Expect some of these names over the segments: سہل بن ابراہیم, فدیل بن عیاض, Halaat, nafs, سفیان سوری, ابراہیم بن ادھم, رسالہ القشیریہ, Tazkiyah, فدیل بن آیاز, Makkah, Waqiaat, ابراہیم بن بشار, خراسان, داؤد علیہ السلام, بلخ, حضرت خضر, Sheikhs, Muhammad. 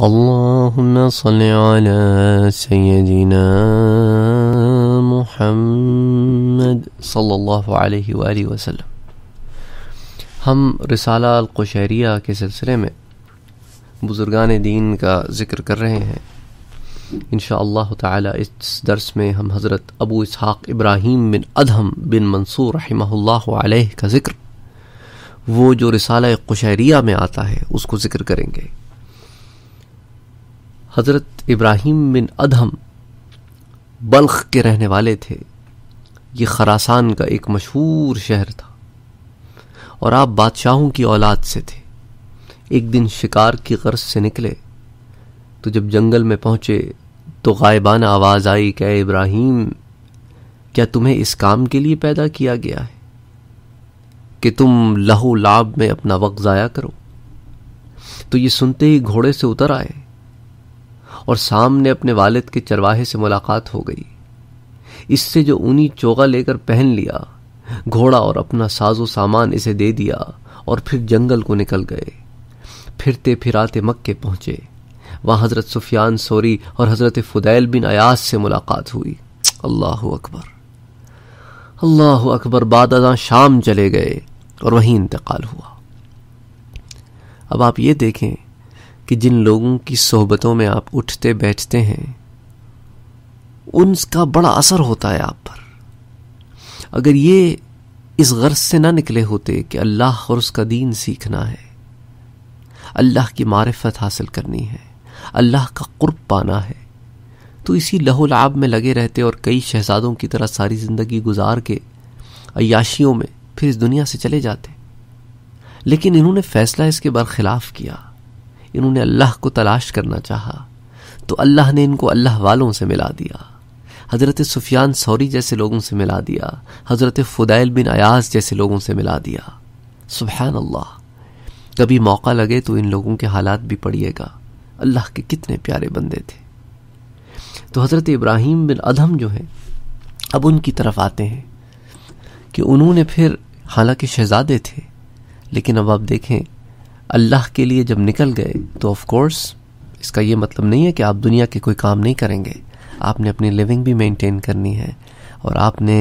اللهم صل على سيدنا محمد صلی اللہ علیہ وآلہ وسلم. ہم رسالہ القشیریہ کے سلسلے میں بزرگان دین کا ذکر کر رہے ہیں. انشاءاللہ تعالی اس درس میں ہم حضرت ابو اسحاق ابراہیم بن ادھم بن منصور رحمہ اللہ علیہ کا ذکر، وہ جو رسالہ قشیریہ میں آتا ہے، اس کو ذکر کریں گے. حضرت ابراہیم بن ادھم بلخ کے رہنے والے تھے. یہ خراسان کا ایک مشہور شہر تھا اور آپ بادشاہوں کی اولاد سے تھے. ایک دن شکار کی غرض سے نکلے تو جب جنگل میں پہنچے تو غائبانہ آواز آئی کہ اے ابراہیم، کیا تمہیں اس کام کے لیے پیدا کیا گیا ہے کہ تم لہو لعب میں اپنا وقت ضائع کرو؟ تو یہ سنتے ہی گھوڑے سے اتر آئے اور سامنے اپنے والد کے چرواہے سے ملاقات ہو گئی. اس سے جو اونی چوغا لے کر پہن لیا گھوڑا اور اپنا ساز و سامان اسے دے دیا اور پھر جنگل کو نکل گئے. پھرتے پھراتے مکہ پہنچے. وہاں حضرت سفیان سوری اور حضرت فدیل بن آیاز سے ملاقات ہوئی. اللہ اکبر اللہ اکبر. بعد ازاں شام چلے گئے اور وہیں انتقال ہوا. اب آپ یہ دیکھیں کہ جن لوگوں کی صحبتوں میں آپ اٹھتے بیٹھتے ہیں ان کا بڑا اثر ہوتا ہے آپ پر. اگر یہ اس غرض سے نہ نکلے ہوتے کہ اللہ اور اس کا دین سیکھنا ہے، اللہ کی معرفت حاصل کرنی ہے، اللہ کا قرب پانا ہے، تو اسی لہو لعب میں لگے رہتے اور کئی شہزادوں کی طرح ساری زندگی گزار کے عیاشیوں میں پھر اس دنیا سے چلے جاتے. لیکن انہوں نے فیصلہ اس کے برخلاف کیا. انہوں نے اللہ کو تلاش کرنا چاہا تو اللہ نے ان کو اللہ والوں سے ملا دیا. حضرت سفیان سوری جیسے لوگوں سے ملا دیا، حضرت فدیل بن عیاض جیسے لوگوں سے ملا دیا. سبحان اللہ. کبھی موقع لگے تو ان لوگوں کے حالات بھی پڑھیے گا، اللہ کے کتنے پیارے بندے تھے. تو حضرت ابراہیم بن ادھم جو ہیں، اب ان کی طرف آتے ہیں کہ انہوں نے پھر حالانکہ شہزادے تھے، لیکن اب آپ دیکھیں اللہ کے لیے جب نکل گئے تو آف کورس اس کا یہ مطلب نہیں ہے کہ آپ دنیا کے کوئی کام نہیں کریں گے. آپ نے اپنی لیونگ بھی مینٹین کرنی ہے اور آپ نے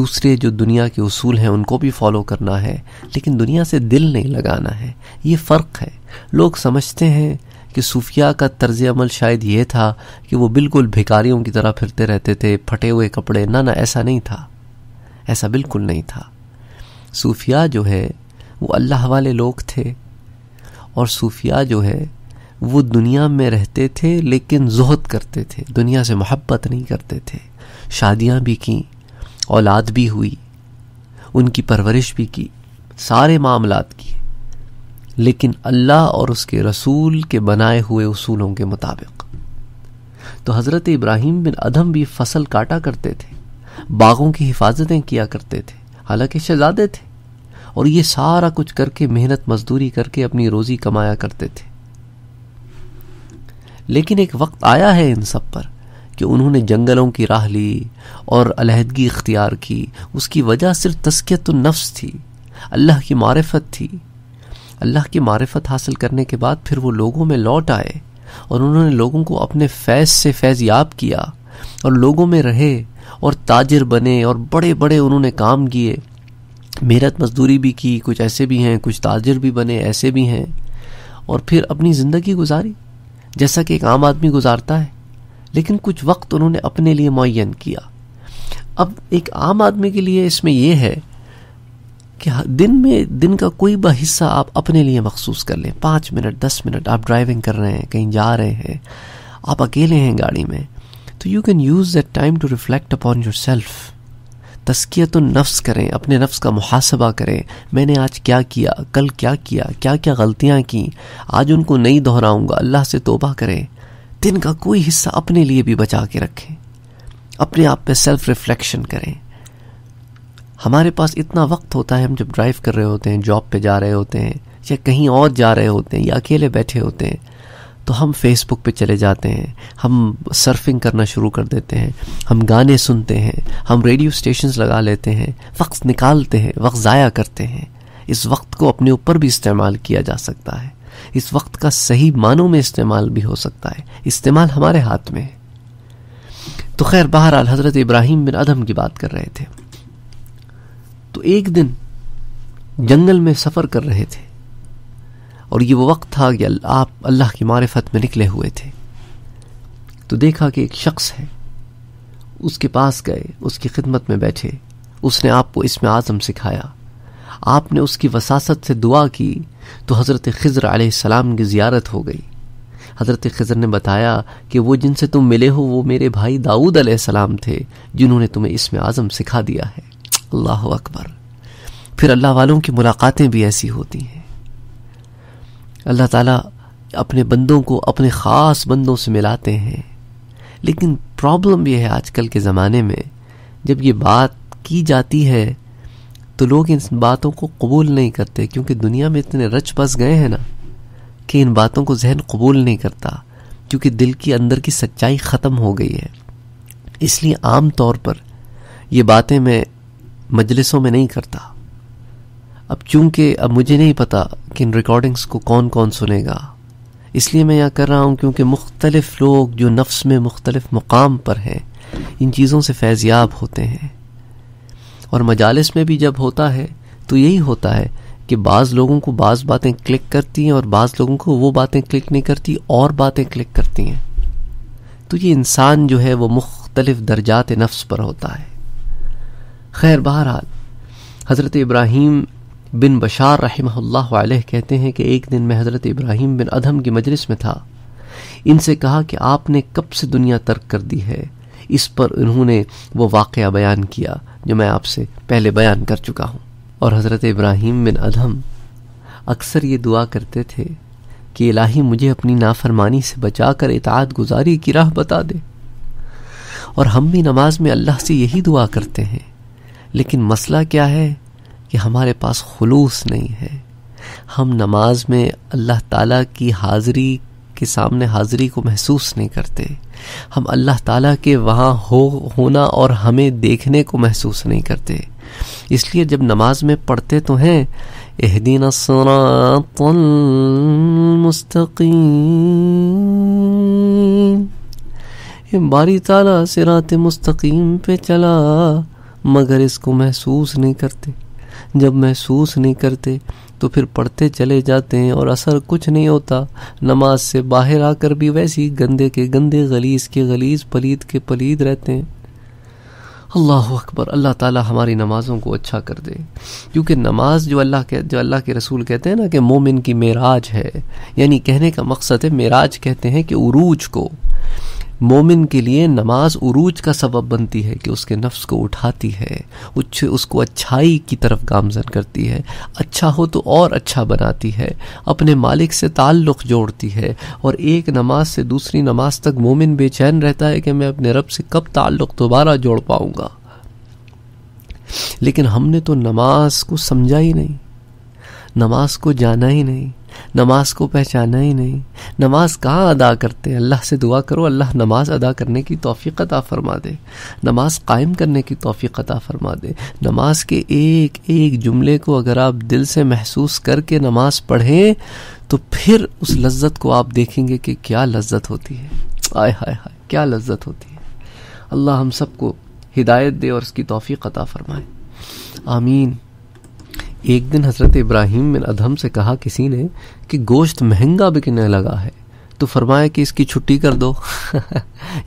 دوسرے جو دنیا کے اصول ہیں ان کو بھی فالو کرنا ہے، لیکن دنیا سے دل نہیں لگانا ہے. یہ فرق ہے. لوگ سمجھتے ہیں کہ صوفیہ کا طرز عمل شاید یہ تھا کہ وہ بالکل بھکاریوں کی طرح پھرتے رہتے تھے، پھٹے ہوئے کپڑے. نہ، ایسا نہیں تھا، ایسا بالکل نہیں تھا. صوفیہ جو ہے وہ اللہ والے لوگ تھے، اور صوفیہ جو ہے وہ دنیا میں رہتے تھے لیکن زہد کرتے تھے، دنیا سے محبت نہیں کرتے تھے. شادیاں بھی کیں، اولاد بھی ہوئی، ان کی پرورش بھی کی، سارے معاملات کی، لیکن اللہ اور اس کے رسول کے بنائے ہوئے اصولوں کے مطابق. تو حضرت ابراہیم بن ادھم بھی فصل کاٹا کرتے تھے، باغوں کی حفاظتیں کیا کرتے تھے، حالانکہ شہزادے تھے، اور یہ سارا کچھ کر کے محنت مزدوری کر کے اپنی روزی کمایا کرتے تھے. لیکن ایک وقت آیا ہے ان سب پر کہ انہوں نے جنگلوں کی راہ لی اور علیحدگی اختیار کی. اس کی وجہ صرف تزکیۃ النفس تھی، اللہ کی معرفت تھی. اللہ کی معرفت حاصل کرنے کے بعد پھر وہ لوگوں میں لوٹ آئے اور انہوں نے لوگوں کو اپنے فیض سے فیض یاب کیا اور لوگوں میں رہے اور تاجر بنے اور بڑے بڑے انہوں نے کام کیے، محنت مزدوری بھی کی. کچھ ایسے بھی ہیں، کچھ تاجر بھی بنے، ایسے بھی ہیں، اور پھر اپنی زندگی گزاری جیسا کہ ایک عام آدمی گزارتا ہے. لیکن کچھ وقت انہوں نے اپنے لیے معین کیا. اب ایک عام آدمی کے لیے اس میں یہ ہے کہ دن کا کوئی بھی حصہ آپ اپنے لیے مخصوص کر لیں. 5 منٹ 10 منٹ آپ ڈرائیونگ کر رہے ہیں، کہیں جا رہے ہیں، آپ اکیلے ہیں گاڑی میں، تو you can use that time to reflect upon yourself. تزکیۃ النفس کریں، اپنے نفس کا محاسبہ کریں. میں نے آج کیا کیا، کل کیا کیا، کیا کیا غلطیاں کیں، آج ان کو نہیں دہراؤں گا، اللہ سے توبہ کریں. دن کا کوئی حصہ اپنے لیے بھی بچا کے رکھیں، اپنے آپ پہ سیلف ریفلیکشن کریں. ہمارے پاس اتنا وقت ہوتا ہے، ہم جب ڈرائیو کر رہے ہوتے ہیں، جاب پہ جا رہے ہوتے ہیں، یا کہیں اور جا رہے ہوتے ہیں، یا اکیلے بیٹھے ہوتے ہیں، تو ہم فیس بک پہ چلے جاتے ہیں، ہم سرفنگ کرنا شروع کر دیتے ہیں، ہم گانے سنتے ہیں، ہم ریڈیو اسٹیشنز لگا لیتے ہیں، وقت نکالتے ہیں، وقت ضائع کرتے ہیں. اس وقت کو اپنے اوپر بھی استعمال کیا جا سکتا ہے. اس وقت کا صحیح معنوں میں استعمال بھی ہو سکتا ہے، استعمال ہمارے ہاتھ میں ہے۔ تو خیر بہرحال حضرت ابراہیم بن ادھم کی بات کر رہے تھے۔ تو ایک دن جنگل میں سفر کر رہے تھے اور یہ وہ وقت تھا کہ آپ اللہ کی معرفت میں نکلے ہوئے تھے، تو دیکھا کہ ایک شخص ہے، اس کے پاس گئے، اس کی خدمت میں بیٹھے، اس نے آپ کو اسم اعظم سکھایا، آپ نے اس کی وساست سے دعا کی تو حضرت خضر علیہ السلام کی زیارت ہو گئی۔ حضرت خضر نے بتایا کہ وہ جن سے تم ملے ہو وہ میرے بھائی داؤد علیہ السلام تھے جنہوں نے تمہیں اسم اعظم سکھا دیا ہے۔ اللہ اکبر! پھر اللہ والوں کی ملاقاتیں بھی ایسی ہوتی ہیں۔ اللہ تعالیٰ اپنے بندوں کو اپنے خاص بندوں سے ملاتے ہیں، لیکن پرابلم یہ ہے آج کل کے زمانے میں جب یہ بات کی جاتی ہے تو لوگ ان باتوں کو قبول نہیں کرتے، کیونکہ دنیا میں اتنے رچ بس گئے ہیں نا کہ ان باتوں کو ذہن قبول نہیں کرتا، کیونکہ دل کی اندر کی سچائی ختم ہو گئی ہے۔ اس لیے عام طور پر یہ باتیں میں مجلسوں میں نہیں کرتا۔ اب چونکہ اب مجھے نہیں پتا کہ ان ریکارڈنگز کو کون کون سنے گا، اس لیے میں یہاں کر رہا ہوں کیونکہ مختلف لوگ جو نفس میں مختلف مقام پر ہیں ان چیزوں سے فیض یاب ہوتے ہیں، اور مجالس میں بھی جب ہوتا ہے تو یہی ہوتا ہے کہ بعض لوگوں کو بعض باتیں کلک کرتی ہیں اور بعض لوگوں کو وہ باتیں کلک نہیں کرتی اور باتیں کلک کرتی ہیں۔ تو یہ انسان جو ہے وہ مختلف درجات نفس پر ہوتا ہے۔ خیر بہرحال حضرت ابراہیم بن بشار رحمہ اللہ علیہ کہتے ہیں کہ ایک دن میں حضرت ابراہیم بن ادھم کی مجلس میں تھا، ان سے کہا کہ آپ نے کب سے دنیا ترک کر دی ہے؟ اس پر انہوں نے وہ واقعہ بیان کیا جو میں آپ سے پہلے بیان کر چکا ہوں۔ اور حضرت ابراہیم بن ادھم اکثر یہ دعا کرتے تھے کہ الہی مجھے اپنی نافرمانی سے بچا کر اطاعت گزاری کی راہ بتا دے، اور ہم بھی نماز میں اللہ سے یہی دعا کرتے ہیں، لیکن مسئلہ کیا ہے کہ ہمارے پاس خلوص نہیں ہے۔ ہم نماز میں اللہ تعالیٰ کی حاضری کے سامنے حاضری کو محسوس نہیں کرتے، ہم اللہ تعالیٰ کے وہاں ہونا اور ہمیں دیکھنے کو محسوس نہیں کرتے۔ اس لیے جب نماز میں پڑھتے تو ہیں اہدنا الصراط المستقیم، باری تعالیٰ صراط مستقیم پہ چلا، مگر اس کو محسوس نہیں کرتے۔ جب محسوس نہیں کرتے تو پھر پڑھتے چلے جاتے ہیں اور اثر کچھ نہیں ہوتا، نماز سے باہر آ کر بھی ویسی گندے کے گندے، غلیظ کے غلیظ، پلید کے پلید رہتے ہیں۔ اللہ اکبر! اللہ تعالی ہماری نمازوں کو اچھا کر دے، کیونکہ نماز جو اللہ کے رسول کہتے ہیں نا کہ مومن کی معراج ہے، یعنی کہنے کا مقصد ہے معراج کہتے ہیں کہ عروج کو، مومن کے لیے نماز عروج کا سبب بنتی ہے کہ اس کے نفس کو اٹھاتی ہے، اس کو اچھائی کی طرف گامزن کرتی ہے، اچھا ہو تو اور اچھا بناتی ہے، اپنے مالک سے تعلق جوڑتی ہے، اور ایک نماز سے دوسری نماز تک مومن بے چین رہتا ہے کہ میں اپنے رب سے کب تعلق دوبارہ جوڑ پاؤں گا۔ لیکن ہم نے تو نماز کو سمجھا ہی نہیں، نماز کو جانا ہی نہیں، نماز کو پہچانا ہی نہیں۔ نماز کہاں ادا کرتے ہیں؟ اللہ سے دعا کرو اللہ نماز ادا کرنے کی توفیق عطا فرما دے، نماز قائم کرنے کی توفیق عطا فرما دے۔ نماز کے ایک ایک جملے کو اگر آپ دل سے محسوس کر کے نماز پڑھیں تو پھر اس لذت کو آپ دیکھیں گے کہ کیا لذت ہوتی ہے، آئے ہائے ہائے کیا لذت ہوتی ہے۔ اللہ ہم سب کو ہدایت دے اور اس کی توفیق عطا فرمائے، آمین۔ ایک دن حضرت ابراہیم بن ادھم سے کہا کسی نے کہ گوشت مہنگا بکنے لگا ہے، تو فرمایا کہ اس کی چھٹی کر دو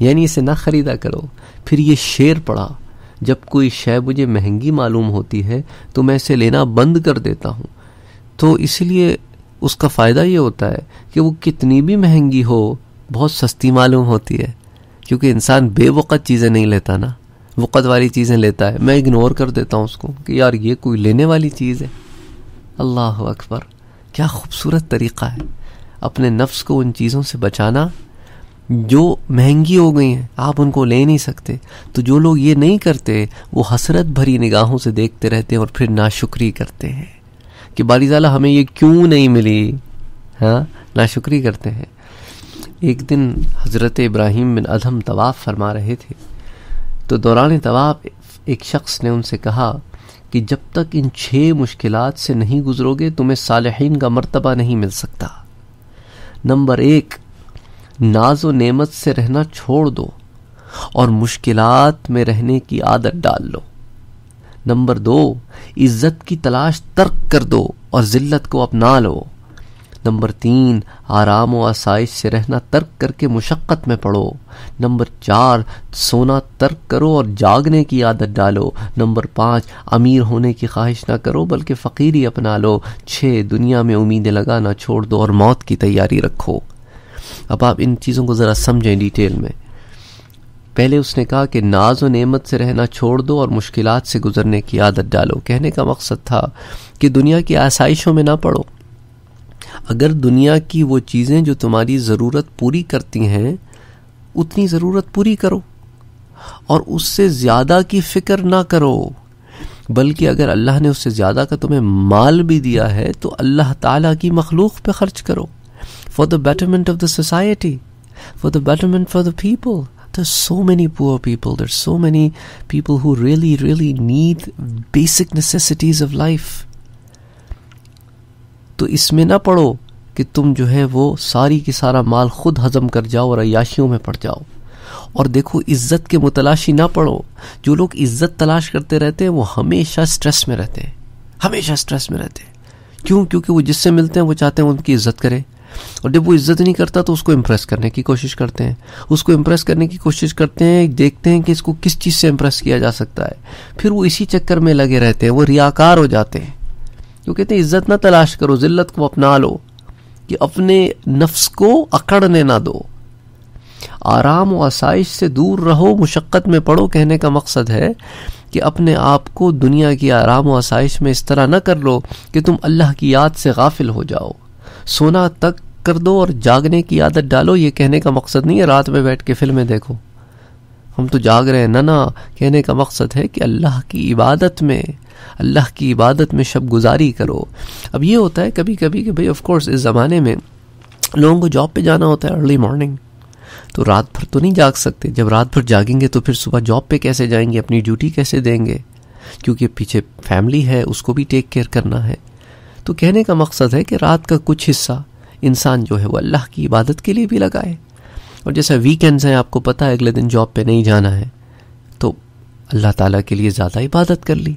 یعنی اسے نہ خریدا کرو۔ پھر یہ شعر پڑھا، جب کوئی شے مجھے مہنگی معلوم ہوتی ہے تو میں اسے لینا بند کر دیتا ہوں۔ تو اس لیے اس کا فائدہ یہ ہوتا ہے کہ وہ کتنی بھی مہنگی ہو بہت سستی معلوم ہوتی ہے، کیونکہ انسان بے وقت چیزیں نہیں لیتا نا، وقت والی چیزیں لیتا ہے۔ میں اگنور کر دیتا ہوں اس کو کہ یار یہ کوئی لینے والی چیز ہے۔ اللہ اکبر! کیا خوبصورت طریقہ ہے اپنے نفس کو ان چیزوں سے بچانا جو مہنگی ہو گئی ہیں، آپ ان کو لے نہیں سکتے۔ تو جو لوگ یہ نہیں کرتے وہ حسرت بھری نگاہوں سے دیکھتے رہتے ہیں اور پھر ناشکری کرتے ہیں کہ باری تعالیٰ ہمیں یہ کیوں نہیں ملی، ہاں ناشکری کرتے ہیں۔ ایک دن حضرت ابراہیم بن ادھم طواف فرما رہے تھے تو دوران طواف ایک شخص نے ان سے کہا کہ جب تک ان 6 مشکلات سے نہیں گزرو گے تمہیں صالحین کا مرتبہ نہیں مل سکتا۔ نمبر 1، ناز و نعمت سے رہنا چھوڑ دو اور مشکلات میں رہنے کی عادت ڈال لو۔ نمبر 2، عزت کی تلاش ترک کر دو اور ذلت کو اپنا لو۔ نمبر 3، آرام و آسائش سے رہنا ترک کر کے مشقت میں پڑو۔ نمبر 4، سونا ترک کرو اور جاگنے کی عادت ڈالو۔ نمبر 5، امیر ہونے کی خواہش نہ کرو بلکہ فقیری اپنا لو۔ 6، دنیا میں امیدیں لگانا چھوڑ دو اور موت کی تیاری رکھو۔ اب آپ ان چیزوں کو ذرا سمجھیں ڈیٹیل میں۔ پہلے اس نے کہا کہ ناز و نعمت سے رہنا چھوڑ دو اور مشکلات سے گزرنے کی عادت ڈالو۔ کہنے کا مقصد تھا کہ دنیا کی آسائشوں میں نہ پڑو۔ اگر دنیا کی وہ چیزیں جو تمہاری ضرورت پوری کرتی ہیں اتنی ضرورت پوری کرو اور اس سے زیادہ کی فکر نہ کرو، بلکہ اگر اللہ نے اس سے زیادہ کا تمہیں مال بھی دیا ہے تو اللہ تعالیٰ کی مخلوق پہ خرچ کرو۔ For the betterment of the society, for the betterment for the people. There are so many poor people. There are so many people who really need basic necessities of life. تو اس میں نہ پڑو کہ تم جو ہے وہ ساری کی سارا مال خود ہضم کر جاؤ اور عیاشیوں میں پڑ جاؤ۔ اور دیکھو، عزت کے متلاشی نہ پڑو۔ جو لوگ عزت تلاش کرتے رہتے ہیں وہ ہمیشہ سٹریس میں رہتے ہیں، ہمیشہ سٹریس میں رہتے ہیں۔ کیوں؟ کیونکہ وہ جس سے ملتے ہیں وہ چاہتے ہیں ان کی عزت کرے، اور جب وہ عزت نہیں کرتا تو اس کو امپریس کرنے کی کوشش کرتے ہیں، اس کو امپریس کرنے کی کوشش کرتے ہیں، دیکھتے ہیں کہ اس کو کس چیز سے امپریس کیا جا سکتا ہے۔ پھر وہ اسی چکر میں لگے رہتے ہیں، وہ ریاکار ہو جاتے ہیں۔ وہ کہتے ہیں عزت نہ تلاش کرو، ذلت کو اپنا لو، کہ اپنے نفس کو اکڑنے نہ دو، آرام و آسائش سے دور رہو، مشقت میں پڑو۔ کہنے کا مقصد ہے کہ اپنے آپ کو دنیا کی آرام و آسائش میں اس طرح نہ کر لو کہ تم اللہ کی یاد سے غافل ہو جاؤ۔ سونا تک کر دو اور جاگنے کی عادت ڈالو۔ یہ کہنے کا مقصد نہیں ہے رات میں بیٹھ کے فلمیں دیکھو، ہم تو جاگ رہے ہیں، نہ کہنے کا مقصد ہے کہ اللہ کی عبادت میں شب گزاری کرو۔ اب یہ ہوتا ہے کبھی کبھی کہ بھئی آف کورس اس زمانے میں لوگوں کو جاب پہ جانا ہوتا ہے ارلی مارننگ، تو رات بھر تو نہیں جاگ سکتے۔ جب رات بھر جاگیں گے تو پھر صبح جاب پہ کیسے جائیں گے، اپنی ڈیوٹی کیسے دیں گے، کیونکہ پیچھے فیملی ہے، اس کو بھی ٹیک کیئر کرنا ہے۔ تو کہنے کا مقصد ہے کہ رات کا کچھ حصہ انسان جو ہے وہ اللہ کی عبادت کے لیے بھی لگائے۔ اور جیسا ویکنڈز ہیں، آپ کو پتہ ہے اگلے دن جاب پہ نہیں جانا ہے، تو اللہ تعالیٰ کے لیے زیادہ عبادت کر لی۔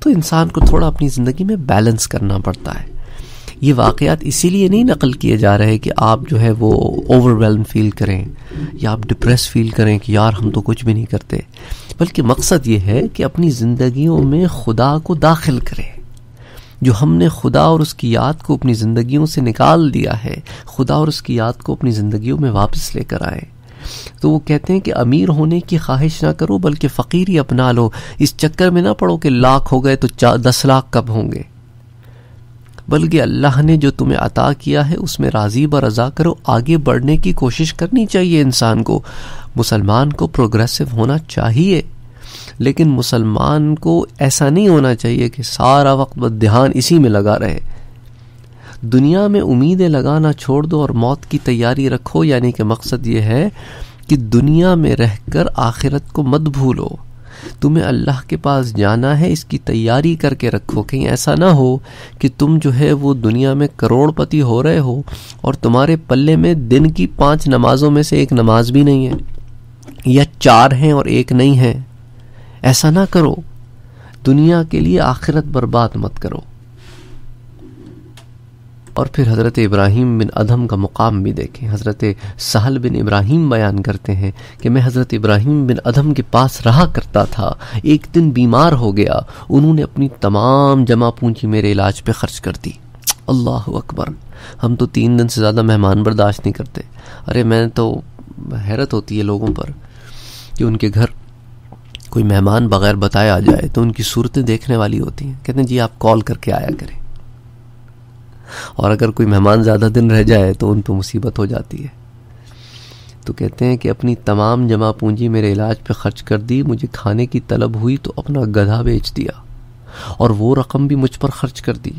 تو انسان کو تھوڑا اپنی زندگی میں بیلنس کرنا پڑتا ہے۔ یہ واقعات اسی لیے نہیں نقل کیے جا رہے کہ آپ جو ہے وہ اوور ویلم فیل کریں یا آپ ڈپریس فیل کریں کہ یار ہم تو کچھ بھی نہیں کرتے، بلکہ مقصد یہ ہے کہ اپنی زندگیوں میں خدا کو داخل کریں۔ جو ہم نے خدا اور اس کی یاد کو اپنی زندگیوں سے نکال دیا ہے، خدا اور اس کی یاد کو اپنی زندگیوں میں واپس لے کر آئے۔ تو وہ کہتے ہیں کہ امیر ہونے کی خواہش نہ کرو بلکہ فقیری اپنا لو۔ اس چکر میں نہ پڑو کہ لاکھ ہو گئے تو 10 لاکھ کب ہوں گے، بلکہ اللہ نے جو تمہیں عطا کیا ہے اس میں راضی برضا کرو۔ آگے بڑھنے کی کوشش کرنی چاہیے انسان کو، مسلمان کو پروگریسو ہونا چاہیے، لیکن مسلمان کو ایسا نہیں ہونا چاہیے کہ سارا وقت دھیان اسی میں لگا رہے۔ دنیا میں امیدیں لگانا چھوڑ دو اور موت کی تیاری رکھو، یعنی کہ مقصد یہ ہے کہ دنیا میں رہ کر آخرت کو مت بھولو۔ تمہیں اللہ کے پاس جانا ہے، اس کی تیاری کر کے رکھو، کہیں ایسا نہ ہو کہ تم جو ہے وہ دنیا میں کروڑ پتی ہو رہے ہو اور تمہارے پلے میں دن کی 5 نمازوں میں سے ایک نماز بھی نہیں ہے، یا 4 ہیں اور 1 نہیں ہے۔ ایسا نہ کرو، دنیا کے لیے آخرت برباد مت کرو۔ اور پھر حضرت ابراہیم بن ادھم کا مقام بھی دیکھیں۔ حضرت سہل بن ابراہیم بیان کرتے ہیں کہ میں حضرت ابراہیم بن ادھم کے پاس رہا کرتا تھا، ایک دن بیمار ہو گیا، انہوں نے اپنی تمام جمع پونجی میرے علاج پہ خرچ کر دی۔ اللہ اکبر، ہم تو 3 دن سے زیادہ مہمان برداشت نہیں کرتے۔ ارے میں تو حیرت ہوتی ہے لوگوں پر کہ ان کے گھر کوئی مہمان بغیر بتایا جائے تو ان کی صورتیں دیکھنے والی ہوتی ہیں، کہتے ہیں جی آپ کال کر کے آیا کریں، اور اگر کوئی مہمان زیادہ دن رہ جائے تو ان پہ مصیبت ہو جاتی ہے۔ تو کہتے ہیں کہ اپنی تمام جمع پونجی میرے علاج پہ خرچ کر دی، مجھے کھانے کی طلب ہوئی تو اپنا گدھا بیچ دیا اور وہ رقم بھی مجھ پر خرچ کر دی۔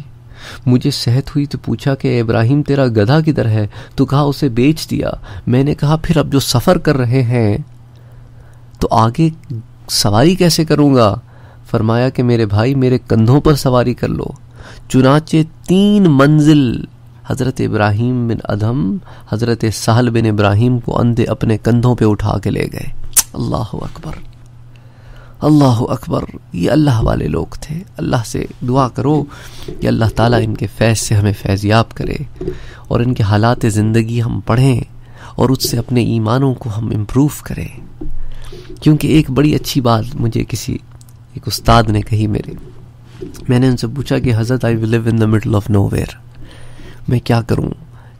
مجھے صحت ہوئی تو پوچھا کہ ابراہیم تیرا گدھا کدھر ہے، تو کہا اسے بیچ دیا۔ میں نے کہا پھر اب جو سفر کر رہے ہیں تو آگے سواری کیسے کروں گا؟ فرمایا کہ میرے بھائی میرے کندھوں پر سواری کر لو۔ چنانچہ 3 منزل حضرت ابراہیم بن ادھم حضرت سہل بن ابراہیم کو اندھے اپنے کندھوں پہ اٹھا کے لے گئے. اللہ اکبر اللہ اکبر. یہ اللہ والے لوگ تھے. اللہ سے دعا کرو کہ اللہ تعالیٰ ان کے فیض سے ہمیں فیضیاب کرے اور ان کے حالات زندگی ہم پڑھیں اور اس سے اپنے ایمانوں کو ہم امپروو کریں. کیونکہ ایک بڑی اچھی بات مجھے کسی ایک استاد نے کہی میرے. میں نے ان سے پوچھا کہ حضرت I live in the middle of nowhere, میں کیا کروں،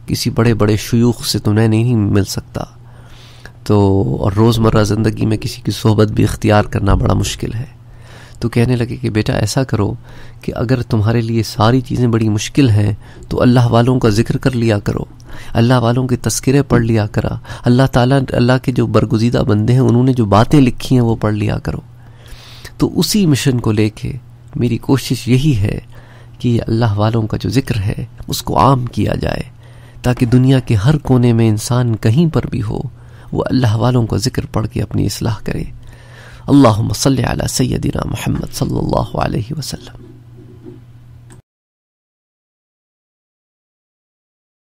کسی بڑے بڑے شیوخ سے تو میں نہیں مل سکتا، تو اور روزمرہ زندگی میں کسی کی صحبت بھی اختیار کرنا بڑا مشکل ہے. تو کہنے لگے کہ بیٹا ایسا کرو کہ اگر تمہارے لیے ساری چیزیں بڑی مشکل ہیں تو اللہ والوں کا ذکر کر لیا کرو، اللہ والوں کے تذکرے پڑھ لیا کرا، اللہ تعالیٰ اللہ کے جو برگزیدہ بندے ہیں انہوں نے جو باتیں لکھی ہیں وہ پڑھ لیا کرو. تو اسی مشن کو لے کے میری کوشش یہی ہے کہ اللہ والوں کا جو ذکر ہے اس کو عام کیا جائے تاکہ دنیا کے ہر کونے میں انسان کہیں پر بھی ہو وہ اللہ والوں کا ذکر پڑھ کے اپنی اصلاح کرے. اللہم صلی علی سیدنا محمد صلی اللہ علیہ وسلم.